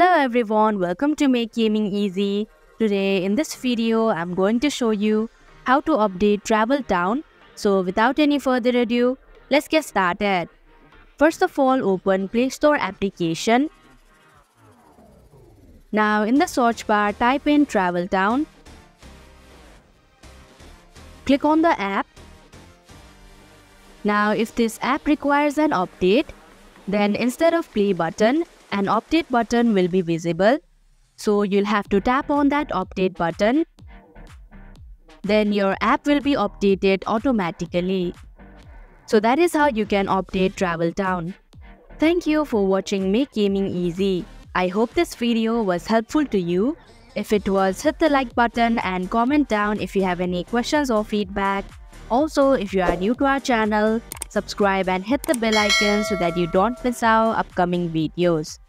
Hello everyone, welcome to Make Gaming Easy. Today in this video, I'm going to show you how to update Travel Town. So without any further ado, let's get started. First of all, open Play Store application. Now in the search bar, type in Travel Town. Click on the app. Now if this app requires an update, then instead of play button, an update button will be visible, so you'll have to tap on that update button. Then your app will be updated automatically. So that is how you can update Travel Town. Thank you for watching Make Gaming Easy. I hope this video was helpful to you. If it was, hit the like button and comment down if you have any questions or feedback. Also, if you are new to our channel, subscribe and hit the bell icon so that you don't miss our upcoming videos.